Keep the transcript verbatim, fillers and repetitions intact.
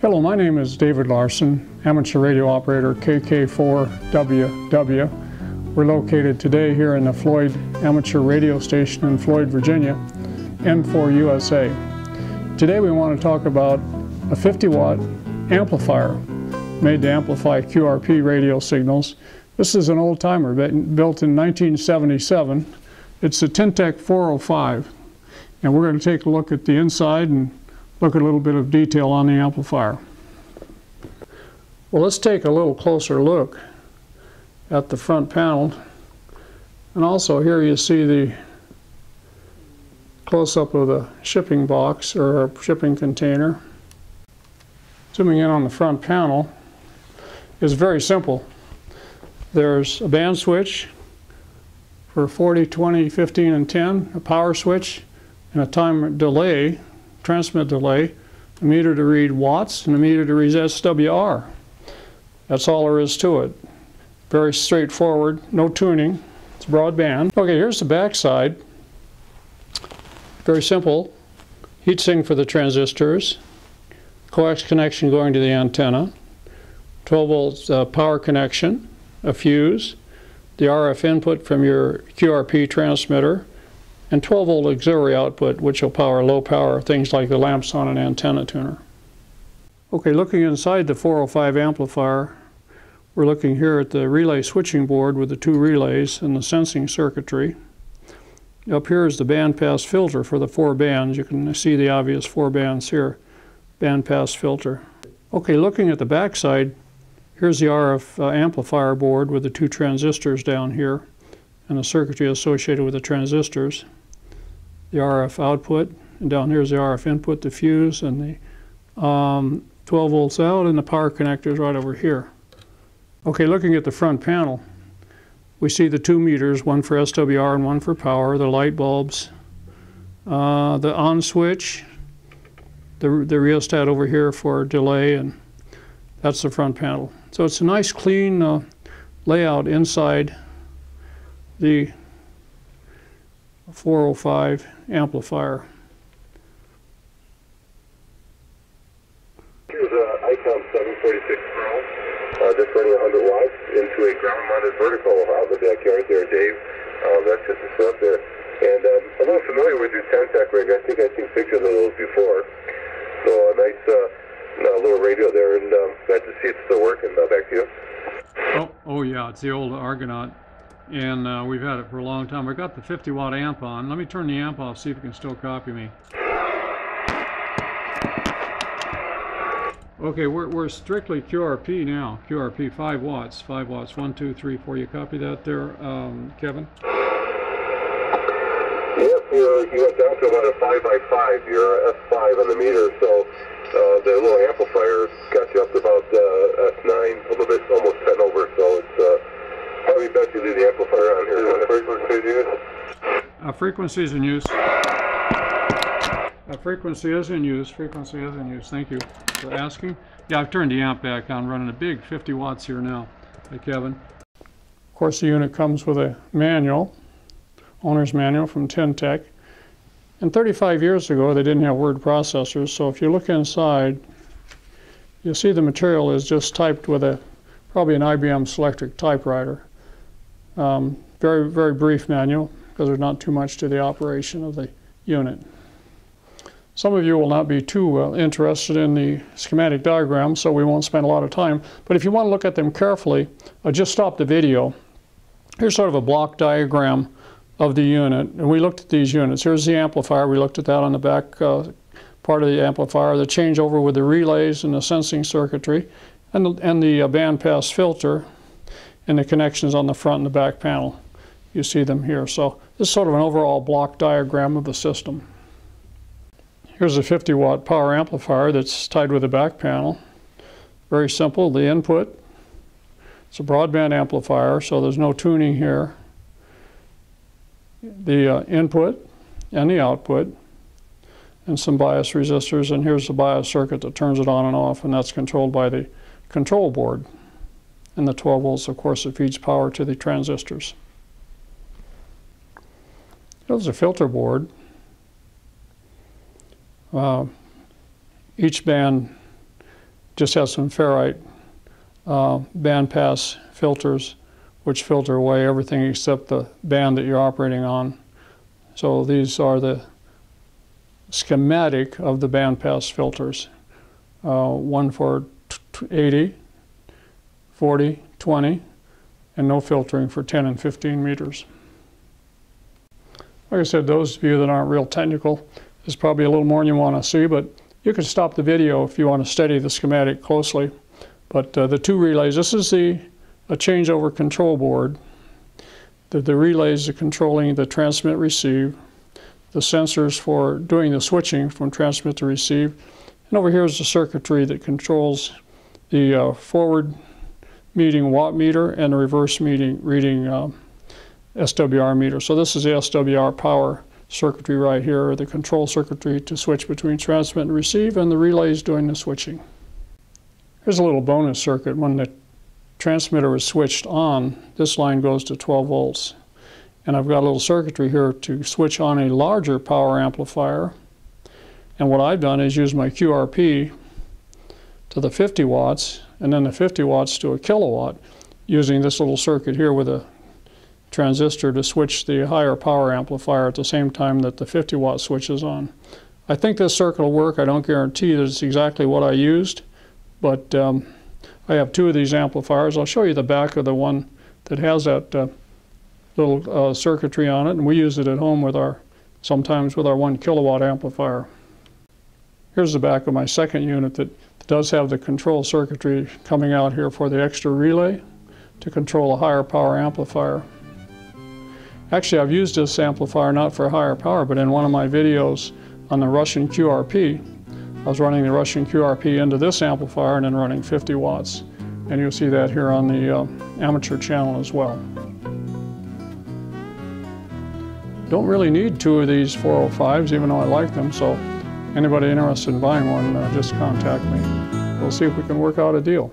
Hello, my name is David Larson, amateur radio operator K K four W W. We're located today here in the Floyd Amateur Radio Station in Floyd, Virginia, N four U S A. Today we want to talk about a fifty watt amplifier made to amplify Q R P radio signals. This is an old timer built in nineteen seventy-seven. It's a Ten Tec four oh five, and we're going to take a look at the inside and look at a little bit of detail on the amplifier. Well, let's take a little closer look at the front panel, and also here you see the close-up of the shipping box or shipping container. Zooming in on the front panel is very simple. There's a band switch for forty, twenty, fifteen, and ten, a power switch, and a time delay, transmit delay, a meter to read watts, and a meter to read S W R. That's all there is to it. Very straightforward, no tuning, it's broadband. Okay, here's the back side. Very simple. Heat sink for the transistors, coax connection going to the antenna, twelve volt uh, power connection, a fuse, the R F input from your Q R P transmitter, and twelve volt auxiliary output, which will power low power things like the lamps on an antenna tuner. Okay, looking inside the four oh five amplifier, we're looking here at the relay switching board with the two relays and the sensing circuitry. Up here is the bandpass filter for the four bands. You can see the obvious four bands here, bandpass filter. Okay, looking at the back side, here's the R F uh, amplifier board with the two transistors down here and the circuitry associated with the transistors. The R F output, and down here is the R F input, the fuse, and the um, twelve volts out, and the power connectors right over here. Okay, looking at the front panel, we see the two meters, one for S W R and one for power, the light bulbs, uh, the on switch, the, the rheostat over here for delay, and that's the front panel. So it's a nice clean uh, layout inside the four oh five amplifier. Here's an Icon seven forty-six Pro, uh, just running one hundred watts into a ground-mounted vertical out in the backyard there, Dave. Uh, that's just a setup there. And um, I'm not familiar with your Ten Tec rig. I think I've seen pictures of those before. So a nice uh, little radio there, and um, glad to see it's still working. Uh, back to you. Oh, oh yeah, it's the old Argonaut. And uh, we've had it for a long time. I got the fifty watt amp on. Let me turn the amp off, see if you can still copy me. Okay, we're, we're strictly Q R P now. Q R P, five watts, five watts. One, two, three, four. You copy that there, um, Kevin? Yep, you're, you went down to about a five by five. You're F five on the meter, so uh, the little amplifier got you up to about uh, F nine, a little bit, almost ten over. So it's uh, probably best you leave the amplifier on here. What frequency is in use? Uh, frequency is in use. Uh, frequency is in use. Frequency is in use. Thank you for asking. Yeah, I've turned the amp back on, running a big fifty watts here now. Hey, Kevin. Of course, the unit comes with a manual, owner's manual from Ten Tec. And thirty-five years ago, they didn't have word processors. So if you look inside, you'll see the material is just typed with a probably an I B M Selectric typewriter. Um, very, very brief manual, because there's not too much to the operation of the unit. Some of you will not be too uh, interested in the schematic diagram, so we won't spend a lot of time. But if you want to look at them carefully, uh, just stop the video. Here's sort of a block diagram of the unit, and we looked at these units. Here's the amplifier. We looked at that on the back uh, part of the amplifier, the changeover with the relays and the sensing circuitry, and the, and the uh, bandpass filter, and the connections on the front and the back panel. You see them here. So this is sort of an overall block diagram of the system. Here's a fifty watt power amplifier that's tied with the back panel. Very simple, the input. It's a broadband amplifier, so there's no tuning here. The uh, input and the output, and some bias resistors, and here's the bias circuit that turns it on and off, and that's controlled by the control board. And the twelve volts, of course, it feeds power to the transistors. Here's a filter board. Uh, each band just have some ferrite uh, bandpass filters, which filter away everything except the band that you're operating on. So these are the schematic of the bandpass filters. Uh, one for eighty, forty, twenty, and no filtering for ten and fifteen meters. Like I said, those of you that aren't real technical, there's probably a little more you want to see, but you can stop the video if you want to study the schematic closely. But uh, the two relays, this is the a changeover control board. The, the relays are controlling the transmit receive, the sensors for doing the switching from transmit to receive, and over here is the circuitry that controls the uh, forward meeting watt meter and the reverse meeting reading um, S W R meter. So this is the S W R power circuitry right here, or the control circuitry to switch between transmit and receive, and the relays doing the switching. Here's a little bonus circuit. When the transmitter is switched on, this line goes to twelve volts. And I've got a little circuitry here to switch on a larger power amplifier. And what I've done is use my Q R P to the fifty watts, and then the fifty watts to a kilowatt, using this little circuit here with a transistor to switch the higher power amplifier at the same time that the fifty watt switch is on. I think this circuit will work. I don't guarantee that it's exactly what I used, but um, I have two of these amplifiers. I'll show you the back of the one that has that uh, little uh, circuitry on it, and we use it at home with our, sometimes with our one kilowatt amplifier. Here's the back of my second unit that does have the control circuitry coming out here for the extra relay to control a higher power amplifier. Actually, I've used this amplifier not for higher power, but in one of my videos on the Russian Q R P, I was running the Russian Q R P into this amplifier and then running fifty watts. And you'll see that here on the uh, amateur channel as well. Don't really need two of these four oh fives, even though I like them, so anybody interested in buying one, uh, just contact me. We'll see if we can work out a deal.